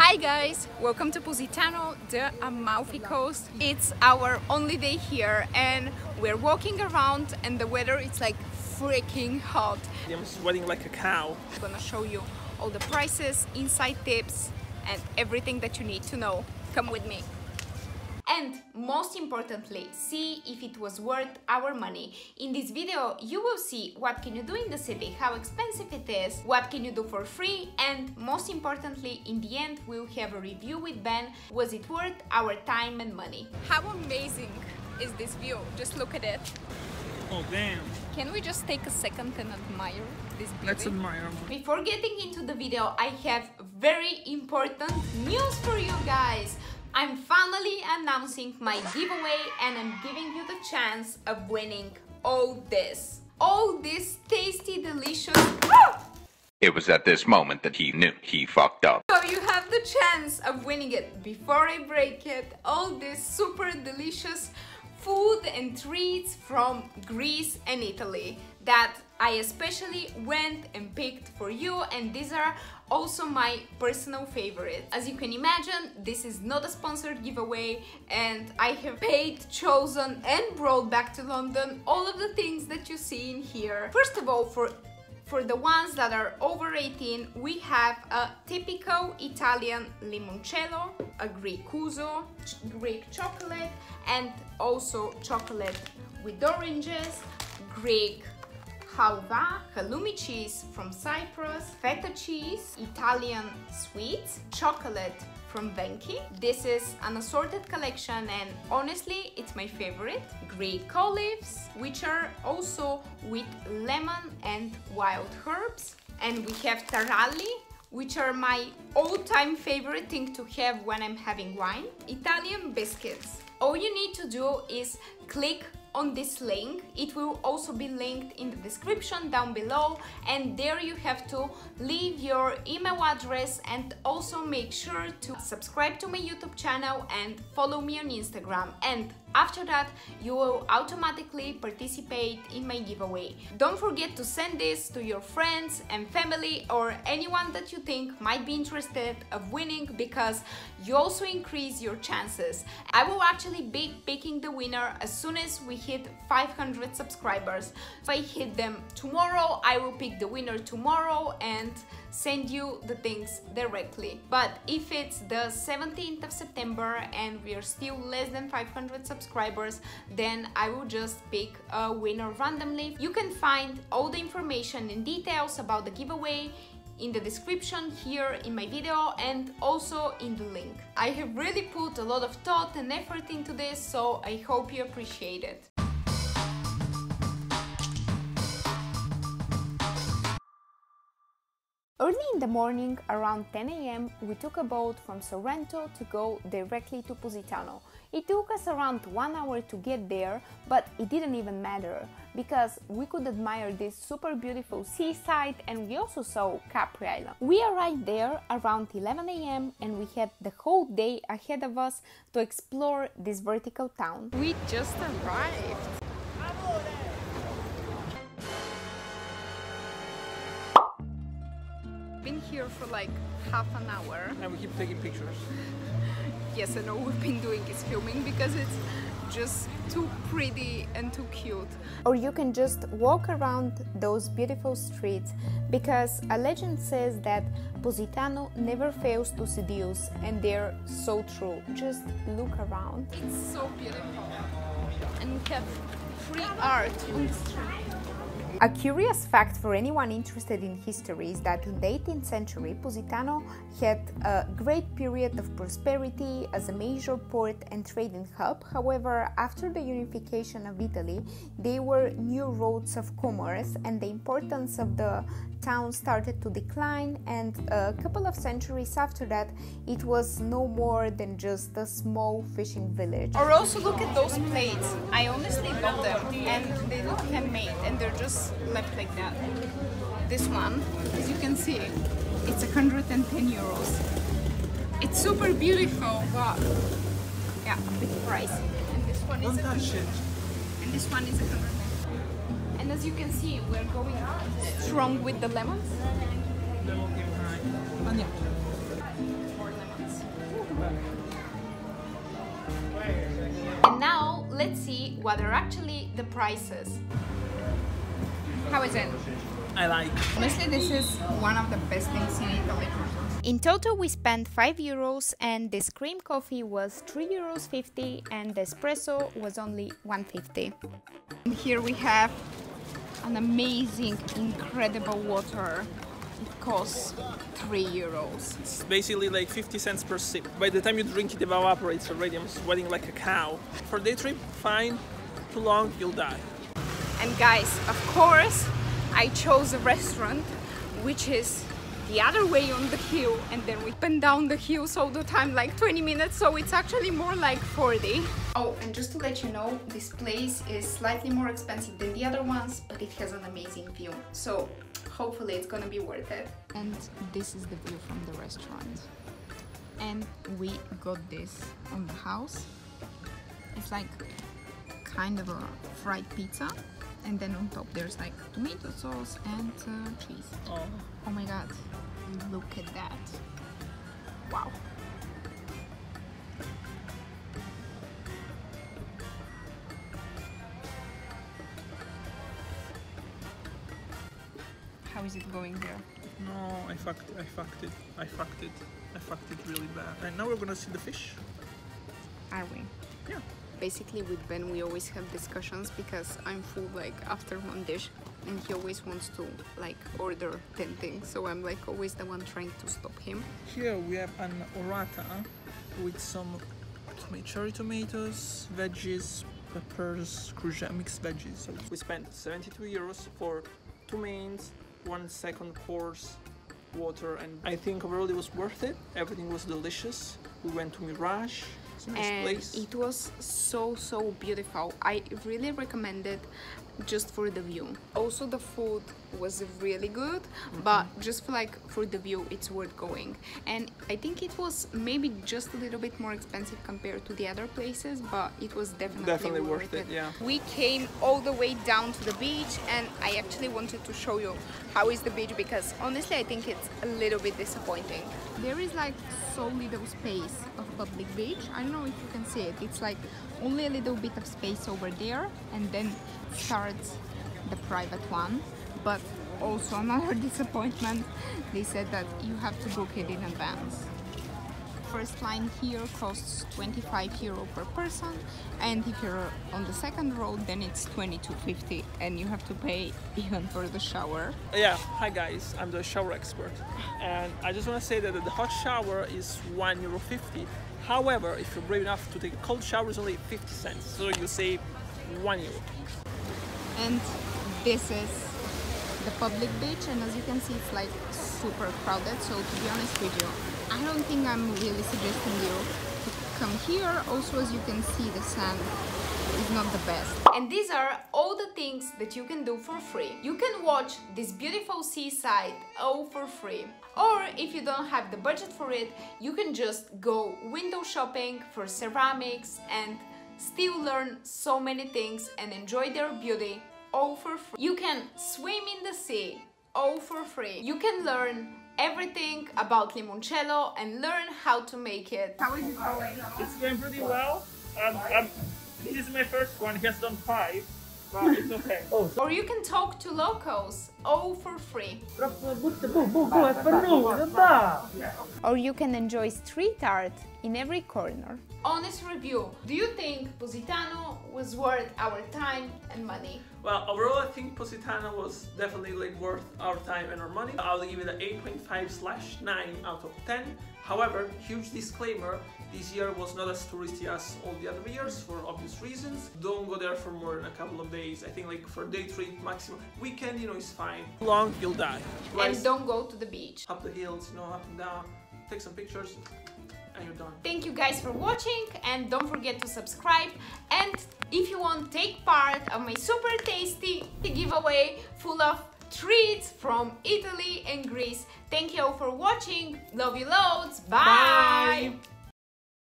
Hi guys, welcome to Positano, the Amalfi Coast. It's our only day here and we're walking around and the weather is like freaking hot. I'm sweating like a cow. I'm gonna show you all the prices, inside tips and everything that you need to know. Come with me. And most importantly, see if it was worth our money. In this video, you will see what can you do in the city, how expensive it is, what can you do for free, and most importantly, in the end, we'll have a review with Ben. Was it worth our time and money? How amazing is this view? Just look at it. Oh, damn. Can we just take a second and admire this beauty? Let's admire. Before getting into the video, I have very important news for you guys. I'm finally announcing my giveaway and I'm giving you the chance of winning all this tasty, delicious... It was at this moment that he knew he fucked up. So you have the chance of winning it before I break it, all this super delicious food and treats from Greece and Italy that I especially went and picked for you, and these are also my personal favorites. As you can imagine, this is not a sponsored giveaway and I have paid, chosen and brought back to London all of the things that you see in here. First of all, for the ones that are over 18, we have a typical Italian limoncello, a Greek ouzo, Greek chocolate, and also chocolate with oranges, Greek halva, halloumi cheese from Cyprus, feta cheese, Italian sweets, chocolate from Venchi. This is an assorted collection and honestly, it's my favorite. Greek olives, which are also with lemon and wild herbs. And we have taralli, which are my all-time favorite thing to have when I'm having wine. Italian biscuits. All you need to do is click on this link. It will also be linked in the description down below, and there you have to leave your email address and also make sure to subscribe to my YouTube channel and follow me on Instagram, and after that you will automatically participate in my giveaway. Don't forget to send this to your friends and family or anyone that you think might be interested of winning, because you also increase your chances. I will actually be picking the winner as soon as we hit 500 subscribers. If I hit them tomorrow, I will pick the winner tomorrow and send you the things directly. But if it's the 17th of September and we are still less than 500 subscribers, then I will just pick a winner randomly. You can find all the information and details about the giveaway in the description here in my video and also in the link. I have really put a lot of thought and effort into this, so I hope you appreciate it. Early in the morning, around 10 a.m., we took a boat from Sorrento to go directly to Positano. It took us around 1 hour to get there, but it didn't even matter, because we could admire this super beautiful seaside and we also saw Capri Island. We arrived there around 11 a.m. and we had the whole day ahead of us to explore this vertical town. We just arrived! Been here for like half an hour and we keep taking pictures. Yes, and all we've been doing is filming because it's just too pretty and too cute. Or you can just walk around those beautiful streets, because a legend says that Positano never fails to seduce, and they're so true. Just look around. It's so beautiful and we have free art on the street. A curious fact for anyone interested in history is that in the 18th century, Positano had a great period of prosperity as a major port and trading hub. However, after the unification of Italy, there were new routes of commerce and the importance of the town started to decline, and a couple of centuries after that, it was no more than just a small fishing village. Or also look at those plates. I honestly love them and they look handmade and they're just left like that. This one, as you can see, it's 110 euros. It's super beautiful, but yeah, a bit pricey. And this one is 100. And this one is 100. And as you can see, we're going strong with the lemons. Lemon, yeah. let's see what are actually the prices. How is it? I like. Honestly, this is one of the best things in Italy. In total we spent €5 and this cream coffee was €3.50 and the espresso was only €1.50. Here we have an amazing, incredible water. It costs €3. It's basically like 50 cents per sip. By the time you drink it, it evaporates already. I'm sweating like a cow. For day trip, fine. Too long, you'll die. And guys, of course, I chose a restaurant which is the other way on the hill, and then we went down the hills all the time, like 20 minutes, so it's actually more like 40. Oh, and just to let you know, this place is slightly more expensive than the other ones, but it has an amazing view, so hopefully it's gonna be worth it. And this is the view from the restaurant. And we got this on the house. It's like kind of a fried pizza. And then on top there's like tomato sauce and cheese. Oh. Oh my god, look at that. Wow. How is it going there? No, I fucked it really bad. And now we're gonna see the fish. Are we? Yeah. Basically with Ben we always have discussions because I'm full like after one dish and he always wants to like order 10 things, so I'm like always the one trying to stop him. Here we have an orata with some cherry tomatoes, veggies, peppers, courgette, mixed veggies. So we spent €72 for two mains, one second course, water, and I think overall it was worth it. Everything was delicious. We went to Mirage. It's a nice place. It was so beautiful. I really recommend it just for the view. Also the food was really good, but just for, like for the view it's worth going. And I think it was maybe just a little bit more expensive compared to the other places, but it was definitely worth it. Yeah. We came all the way down to the beach and I actually wanted to show you how is the beach because honestly I think it's a little bit disappointing. There is like so little space of public beach. I don't know if you can see it. It's like only a little bit of space over there and then starts the private one. But also another disappointment, they said that you have to book it in advance. First line here costs €25 per person, and if you're on the second row then it's €22.50 and you have to pay even for the shower. Yeah, hi guys, I'm the shower expert and I just want to say that the hot shower is €1.50. However, if you're brave enough to take a cold shower it's only 50 cents, so you save €1. And this is the public beach, and as you can see it's like super crowded, so to be honest with you I don't think I'm really suggesting you to come here. Also, as you can see, the sand is not the best. And these are all the things that you can do for free. You can watch this beautiful seaside all for free. Or if you don't have the budget for it, you can just go window shopping for ceramics and still learn so many things and enjoy their beauty all for free. You can swim in the sea all for free. You can learn everything about limoncello and learn how to make it. How is it going? It's going pretty well. This is my first one, he has done 5, but it's okay. Oh, or you can talk to locals, all for free. Or you can enjoy street art in every corner. Honest review, do you think Positano was worth our time and money? Well, overall I think Positano was definitely like worth our time and our money. I'll give it an 8.5/9 out of 10. However, huge disclaimer, this year was not as touristy as all the other years for obvious reasons. Don't go there for more than a couple of days. I think like for day trip maximum. Weekend, you know, is fine. Too long, you'll die. Right? And don't go to the beach. Up the hills, you know, up and down. Take some pictures. You're done. Thank you guys for watching and don't forget to subscribe, and if you want to take part of my super tasty giveaway full of treats from Italy and Greece. Thank you all for watching, love you loads, bye! Bye.